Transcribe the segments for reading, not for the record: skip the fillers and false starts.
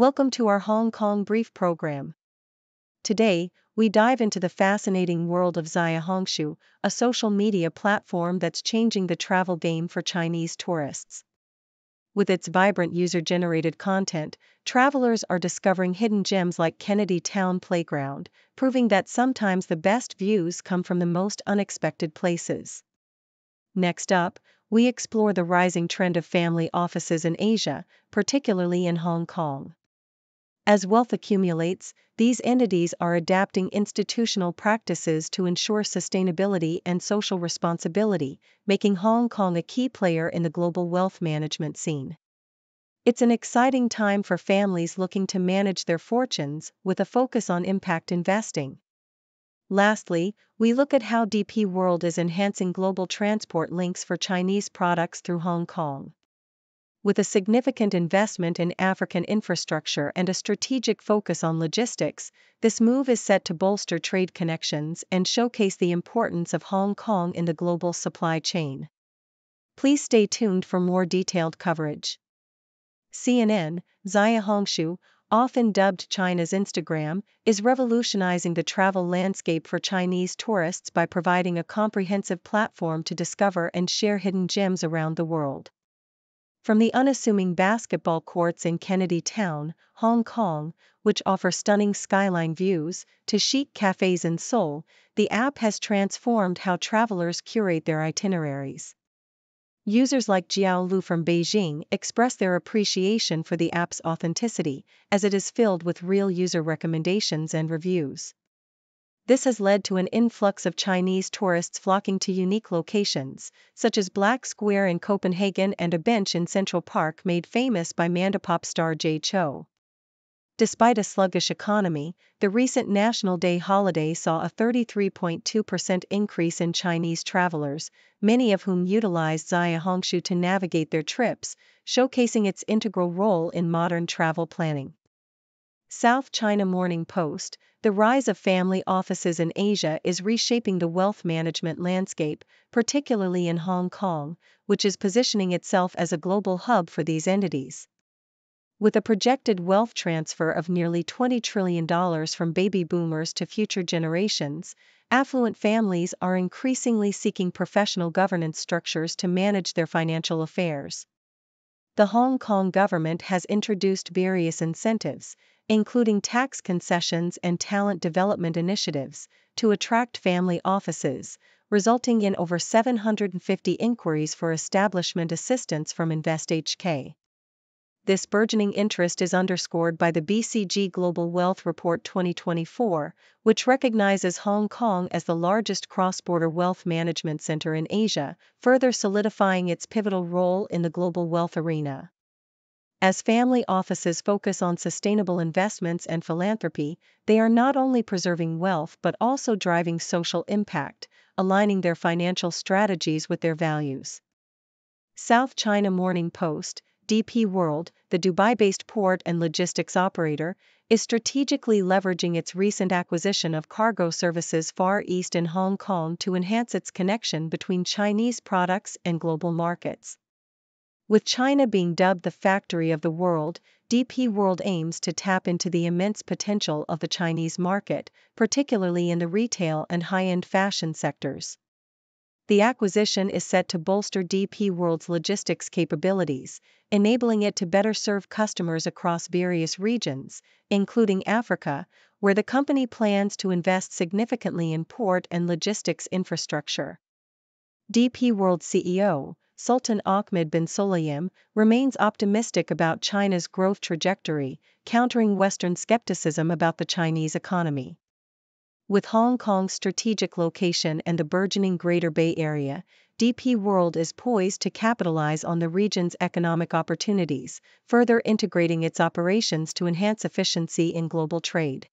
Welcome to our Hong Kong Brief program. Today, we dive into the fascinating world of Xiaohongshu, a social media platform that's changing the travel game for Chinese tourists. With its vibrant user-generated content, travelers are discovering hidden gems like Kennedy Town Playground, proving that sometimes the best views come from the most unexpected places. Next up, we explore the rising trend of family offices in Asia, particularly in Hong Kong. As wealth accumulates, these entities are adapting institutional practices to ensure sustainability and social responsibility, making Hong Kong a key player in the global wealth management scene. It's an exciting time for families looking to manage their fortunes with a focus on impact investing. Lastly, we look at how DP World is enhancing global transport links for Chinese products through Hong Kong. With a significant investment in African infrastructure and a strategic focus on logistics, this move is set to bolster trade connections and showcase the importance of Hong Kong in the global supply chain. Please stay tuned for more detailed coverage. CNN, Xiaohongshu, often dubbed China's Instagram, is revolutionizing the travel landscape for Chinese tourists by providing a comprehensive platform to discover and share hidden gems around the world. From the unassuming basketball courts in Kennedy Town, Hong Kong, which offer stunning skyline views, to chic cafes in Seoul, the app has transformed how travelers curate their itineraries. Users like Jiao Lu from Beijing express their appreciation for the app's authenticity, as it is filled with real user recommendations and reviews. This has led to an influx of Chinese tourists flocking to unique locations, such as Black Square in Copenhagen and a bench in Central Park made famous by Mandapop star Jay Chou. Despite a sluggish economy, the recent National Day holiday saw a 33.2% increase in Chinese travelers, many of whom utilized Xiaohongshu to navigate their trips, showcasing its integral role in modern travel planning. South China Morning Post, the rise of family offices in Asia is reshaping the wealth management landscape, particularly in Hong Kong, which is positioning itself as a global hub for these entities. With a projected wealth transfer of nearly $20 trillion from baby boomers to future generations, affluent families are increasingly seeking professional governance structures to manage their financial affairs. The Hong Kong government has introduced various incentives, including tax concessions and talent development initiatives, to attract family offices, resulting in over 750 inquiries for establishment assistance from InvestHK. This burgeoning interest is underscored by the BCG Global Wealth Report 2024, which recognizes Hong Kong as the largest cross-border wealth management center in Asia, further solidifying its pivotal role in the global wealth arena. As family offices focus on sustainable investments and philanthropy, they are not only preserving wealth but also driving social impact, aligning their financial strategies with their values. South China Morning Post, DP World, the Dubai-based port and logistics operator, is strategically leveraging its recent acquisition of cargo services Far East in Hong Kong to enhance its connection between Chinese products and global markets. With China being dubbed the factory of the world, DP World aims to tap into the immense potential of the Chinese market, particularly in the retail and high-end fashion sectors. The acquisition is set to bolster DP World's logistics capabilities, enabling it to better serve customers across various regions, including Africa, where the company plans to invest significantly in port and logistics infrastructure. DP World CEO, Sultan Ahmed bin Sulayem, remains optimistic about China's growth trajectory, countering Western skepticism about the Chinese economy. With Hong Kong's strategic location and the burgeoning Greater Bay Area, DP World is poised to capitalize on the region's economic opportunities, further integrating its operations to enhance efficiency in global trade.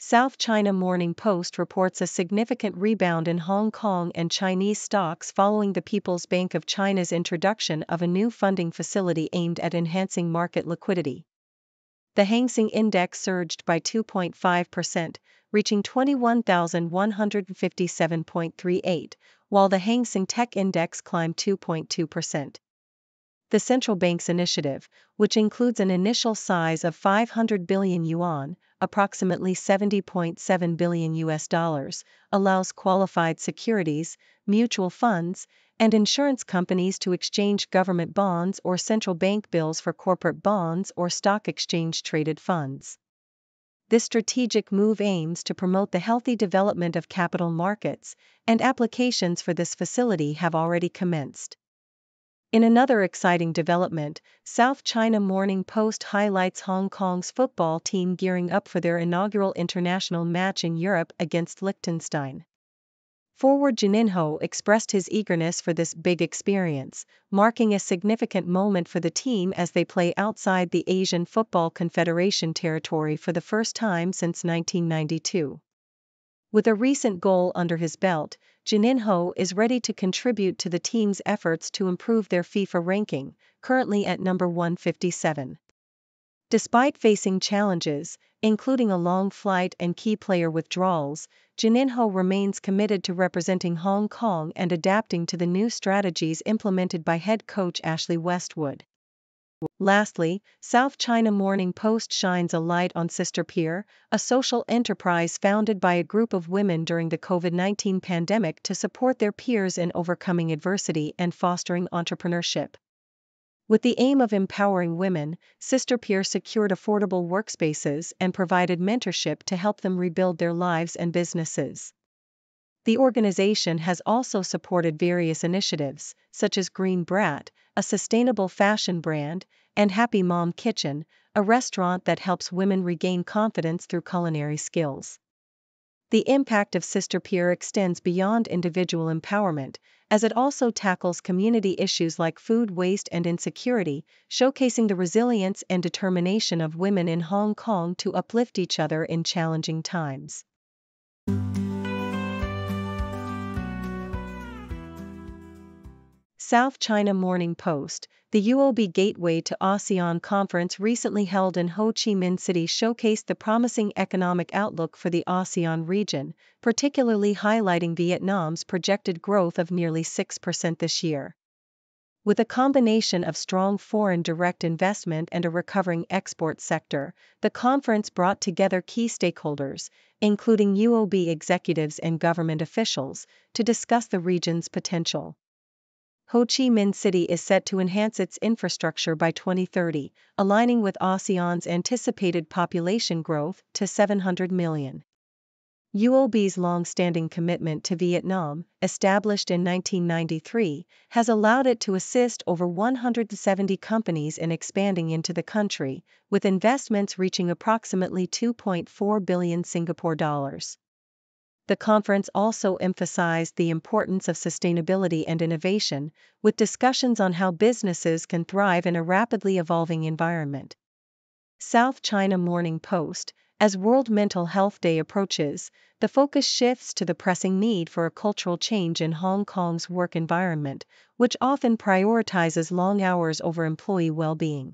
South China Morning Post reports a significant rebound in Hong Kong and Chinese stocks following the People's Bank of China's introduction of a new funding facility aimed at enhancing market liquidity. The Hang Seng Index surged by 2.5%, reaching 21,157.38, while the Hang Seng Tech Index climbed 2.2%. The central bank's initiative, which includes an initial size of 500 billion yuan, approximately $70.7 billion, allows qualified securities, mutual funds, and insurance companies to exchange government bonds or central bank bills for corporate bonds or stock exchange-traded funds. This strategic move aims to promote the healthy development of capital markets, and applications for this facility have already commenced. In another exciting development, South China Morning Post highlights Hong Kong's football team gearing up for their inaugural international match in Europe against Liechtenstein. Forward Jininho expressed his eagerness for this big experience, marking a significant moment for the team as they play outside the Asian Football Confederation territory for the first time since 1992. With a recent goal under his belt, Jininho is ready to contribute to the team's efforts to improve their FIFA ranking, currently at number 157. Despite facing challenges, including a long flight and key player withdrawals, Jininho remains committed to representing Hong Kong and adapting to the new strategies implemented by head coach Ashley Westwood. Lastly, South China Morning Post shines a light on Sister Peer, a social enterprise founded by a group of women during the COVID-19 pandemic to support their peers in overcoming adversity and fostering entrepreneurship. With the aim of empowering women, Sister Peer secured affordable workspaces and provided mentorship to help them rebuild their lives and businesses. The organization has also supported various initiatives, such as Green Brat, a sustainable fashion brand, and Happy Mom Kitchen, a restaurant that helps women regain confidence through culinary skills. The impact of Sister Peer extends beyond individual empowerment, as it also tackles community issues like food waste and insecurity, showcasing the resilience and determination of women in Hong Kong to uplift each other in challenging times. South China Morning Post, the UOB Gateway to ASEAN conference recently held in Ho Chi Minh City showcased the promising economic outlook for the ASEAN region, particularly highlighting Vietnam's projected growth of nearly 6% this year. With a combination of strong foreign direct investment and a recovering export sector, the conference brought together key stakeholders, including UOB executives and government officials, to discuss the region's potential. Ho Chi Minh City is set to enhance its infrastructure by 2030, aligning with ASEAN's anticipated population growth to 700 million. UOB's long-standing commitment to Vietnam, established in 1993, has allowed it to assist over 170 companies in expanding into the country, with investments reaching approximately 2.4 billion Singapore dollars. The conference also emphasized the importance of sustainability and innovation, with discussions on how businesses can thrive in a rapidly evolving environment. South China Morning Post, as World Mental Health Day approaches, the focus shifts to the pressing need for a cultural change in Hong Kong's work environment, which often prioritizes long hours over employee well-being.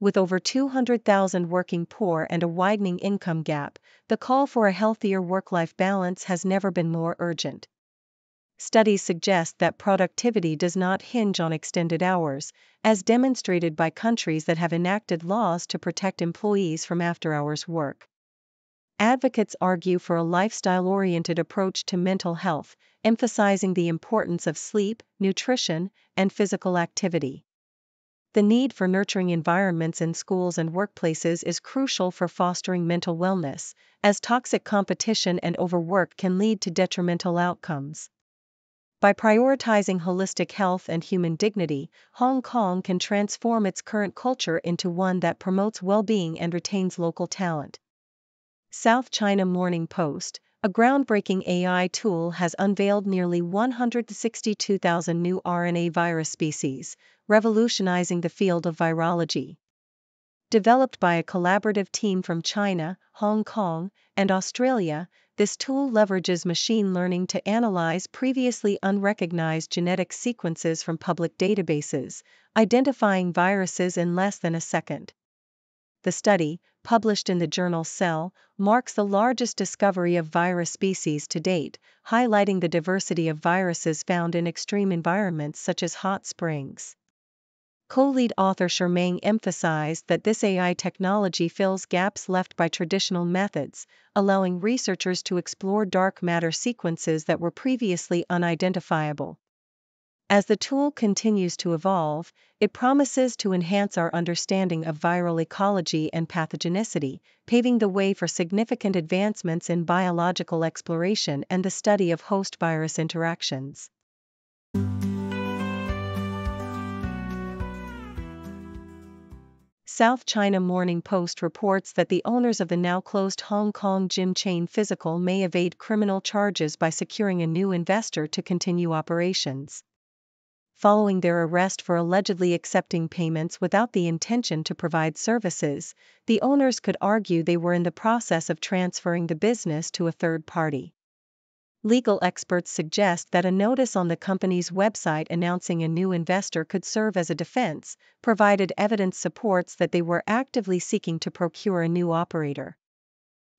With over 200,000 working poor and a widening income gap, the call for a healthier work-life balance has never been more urgent. Studies suggest that productivity does not hinge on extended hours, as demonstrated by countries that have enacted laws to protect employees from after-hours work. Advocates argue for a lifestyle-oriented approach to mental health, emphasizing the importance of sleep, nutrition, and physical activity. The need for nurturing environments in schools and workplaces is crucial for fostering mental wellness, as toxic competition and overwork can lead to detrimental outcomes. By prioritizing holistic health and human dignity, Hong Kong can transform its current culture into one that promotes well-being and retains local talent. South China Morning Post, a groundbreaking AI tool has unveiled nearly 162,000 new RNA virus species, revolutionizing the field of virology. Developed by a collaborative team from China, Hong Kong, and Australia, this tool leverages machine learning to analyze previously unrecognized genetic sequences from public databases, identifying viruses in less than a second. The study, published in the journal Cell, marks the largest discovery of virus species to date, highlighting the diversity of viruses found in extreme environments such as hot springs. Co-lead author Shermaine emphasized that this AI technology fills gaps left by traditional methods, allowing researchers to explore dark matter sequences that were previously unidentifiable. As the tool continues to evolve, it promises to enhance our understanding of viral ecology and pathogenicity, paving the way for significant advancements in biological exploration and the study of host-virus interactions. South China Morning Post reports that the owners of the now-closed Hong Kong gym chain Physical may evade criminal charges by securing a new investor to continue operations. Following their arrest for allegedly accepting payments without the intention to provide services, the owners could argue they were in the process of transferring the business to a third party. Legal experts suggest that a notice on the company's website announcing a new investor could serve as a defense, provided evidence supports that they were actively seeking to procure a new operator.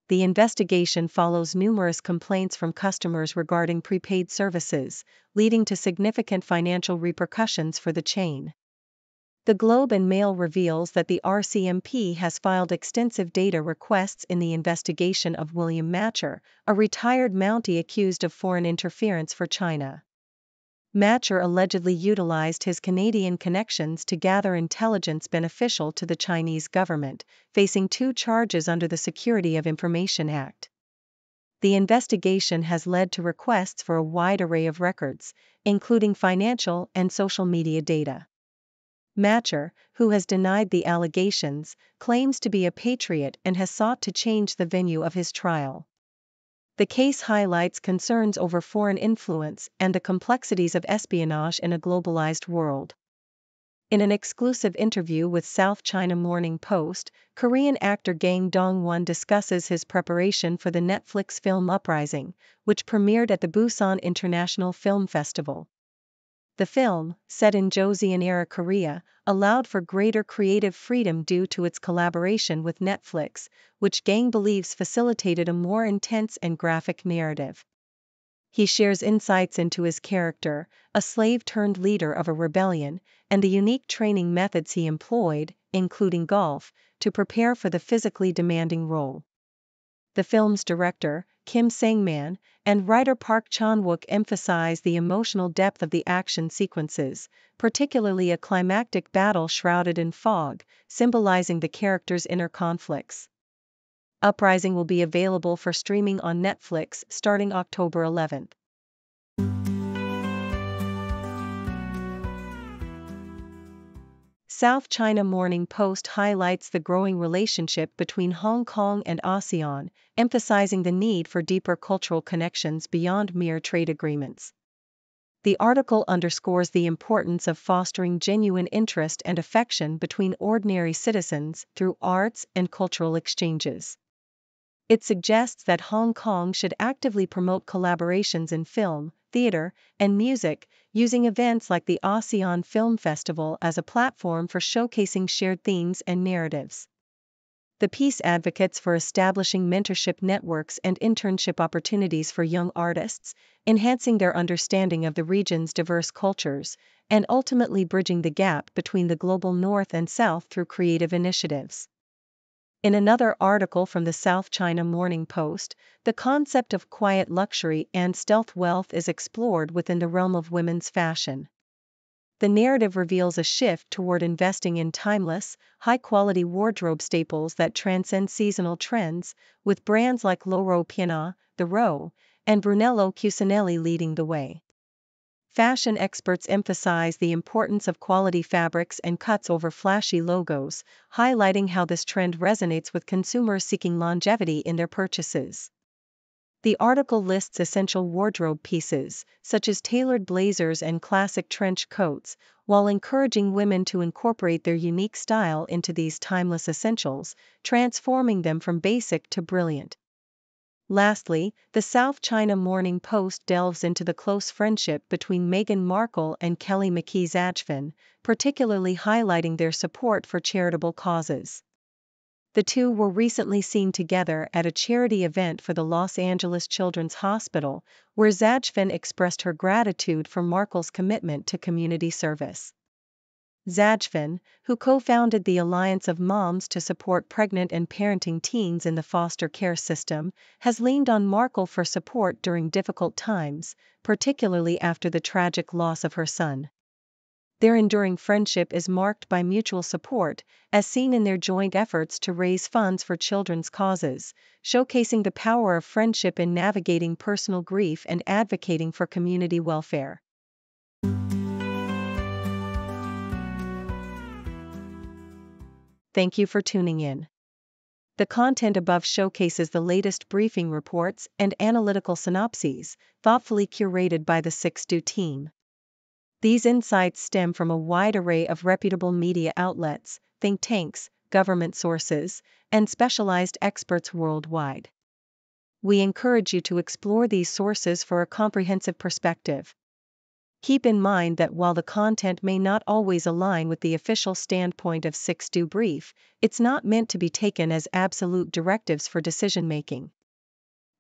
The investigation follows numerous complaints from customers regarding prepaid services, leading to significant financial repercussions for the chain. The Globe and Mail reveals that the RCMP has filed extensive data requests in the investigation of William Matcher, a retired Mountie accused of foreign interference for China. Matcher allegedly utilized his Canadian connections to gather intelligence beneficial to the Chinese government, facing two charges under the Security of Information Act. The investigation has led to requests for a wide array of records, including financial and social media data. Matcher, who has denied the allegations, claims to be a patriot and has sought to change the venue of his trial. The case highlights concerns over foreign influence and the complexities of espionage in a globalized world. In an exclusive interview with South China Morning Post, Korean actor Gang Dong-won discusses his preparation for the Netflix film Uprising, which premiered at the Busan International Film Festival. The film, set in Joseon-era Korea, allowed for greater creative freedom due to its collaboration with Netflix, which Gang believes facilitated a more intense and graphic narrative. He shares insights into his character, a slave-turned-leader of a rebellion, and the unique training methods he employed, including golf, to prepare for the physically demanding role. The film's director, Kim Sang-man, and writer Park Chan-wook emphasize the emotional depth of the action sequences, particularly a climactic battle shrouded in fog, symbolizing the characters' inner conflicts. Uprising will be available for streaming on Netflix starting October 11. South China Morning Post highlights the growing relationship between Hong Kong and ASEAN, emphasizing the need for deeper cultural connections beyond mere trade agreements. The article underscores the importance of fostering genuine interest and affection between ordinary citizens through arts and cultural exchanges. It suggests that Hong Kong should actively promote collaborations in film, theater, and music, using events like the ASEAN Film Festival as a platform for showcasing shared themes and narratives. The piece advocates for establishing mentorship networks and internship opportunities for young artists, enhancing their understanding of the region's diverse cultures, and ultimately bridging the gap between the global north and south through creative initiatives. In another article from the South China Morning Post, the concept of quiet luxury and stealth wealth is explored within the realm of women's fashion. The narrative reveals a shift toward investing in timeless, high-quality wardrobe staples that transcend seasonal trends, with brands like Loro Piana, The Row, and Brunello Cucinelli leading the way. Fashion experts emphasize the importance of quality fabrics and cuts over flashy logos, highlighting how this trend resonates with consumers seeking longevity in their purchases. The article lists essential wardrobe pieces, such as tailored blazers and classic trench coats, while encouraging women to incorporate their unique style into these timeless essentials, transforming them from basic to brilliant. Lastly, the South China Morning Post delves into the close friendship between Meghan Markle and Kelly McKees Achvan, particularly highlighting their support for charitable causes. The two were recently seen together at a charity event for the Los Angeles Children's Hospital, where Zajfin expressed her gratitude for Markle's commitment to community service. Zajfin, who co-founded the Alliance of Moms to support pregnant and parenting teens in the foster care system, has leaned on Markle for support during difficult times, particularly after the tragic loss of her son. Their enduring friendship is marked by mutual support, as seen in their joint efforts to raise funds for children's causes, showcasing the power of friendship in navigating personal grief and advocating for community welfare. Thank you for tuning in. The content above showcases the latest briefing reports and analytical synopses, thoughtfully curated by the SixDo team. These insights stem from a wide array of reputable media outlets, think tanks, government sources, and specialized experts worldwide. We encourage you to explore these sources for a comprehensive perspective. Keep in mind that while the content may not always align with the official standpoint of SixDo Brief, it's not meant to be taken as absolute directives for decision-making.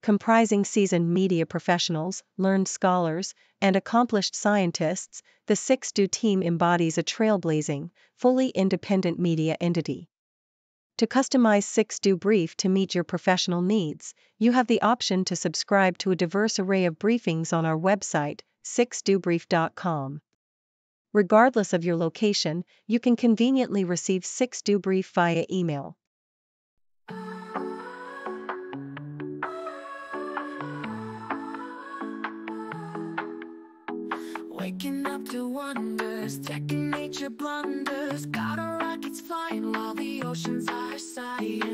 Comprising seasoned media professionals, learned scholars, and accomplished scientists, the SixDo team embodies a trailblazing, fully independent media entity. To customize SixDo Brief to meet your professional needs, you have the option to subscribe to a diverse array of briefings on our website, SixDoBrief.com. Regardless of your location, you can conveniently receive SixDo Brief via email. Waking up to wonders, checking nature blunders, got our rockets flying while the oceans are sighing.